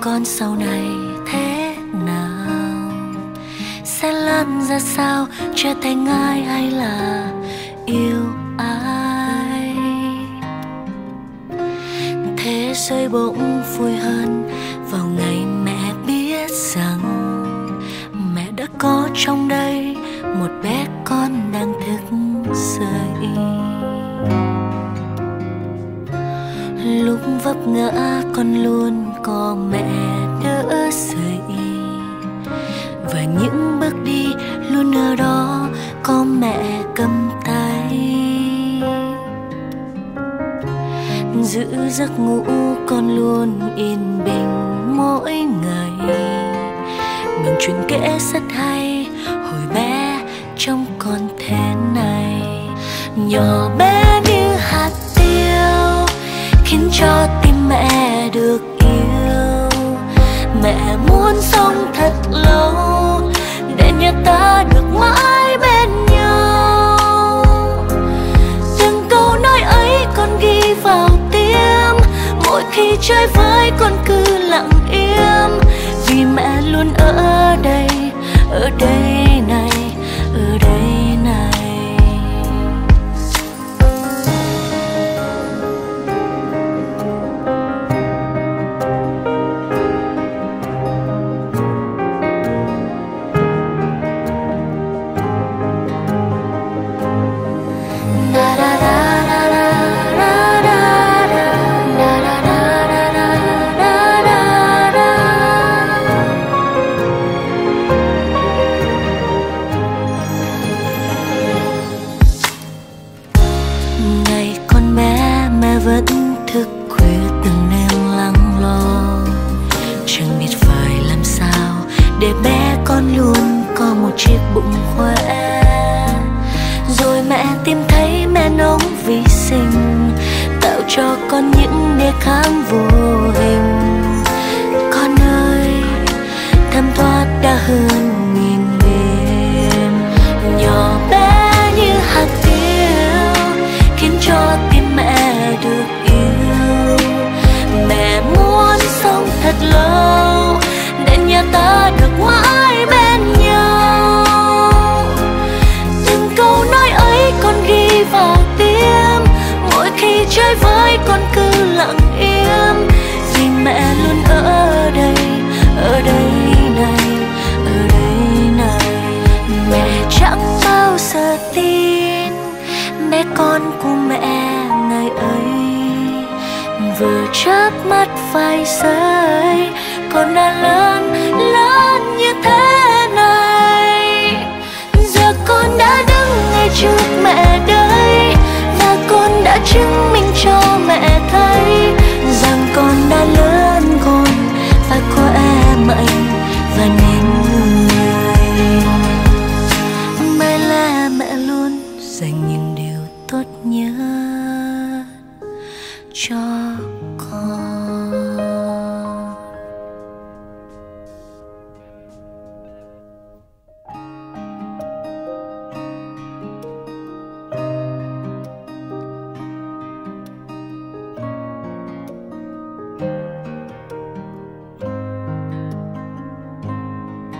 Con sau này thế nào sẽ lan ra sao, trở thành ai hay là yêu ai? Thế giới bỗng vui hơn vào ngày mẹ biết rằng mẹ đã có trong đây một bé con đang thức dậy. Lúc vấp ngã con luôn có mẹ đỡ dậy, và những bước đi luôn ở đó có mẹ cầm tay. Giữ giấc ngủ con luôn yên bình mỗi ngày bằng chuyện kể rất hay hồi bé trong con thế này. Nhỏ bé như hạt tiêu khiến cho tim mẹ được yêu. Mẹ muốn sống thật lâu để nhà ta được mãi bên nhau. Từng câu nói ấy con ghi vào tim, mỗi khi chơi với con cứ lặng im, vì mẹ luôn ở đây, ở đây này, ở đây.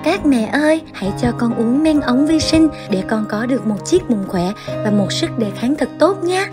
Các mẹ ơi, hãy cho con uống men ống vi sinh để con có được một chiếc bụng khỏe và một sức đề kháng thật tốt nhé.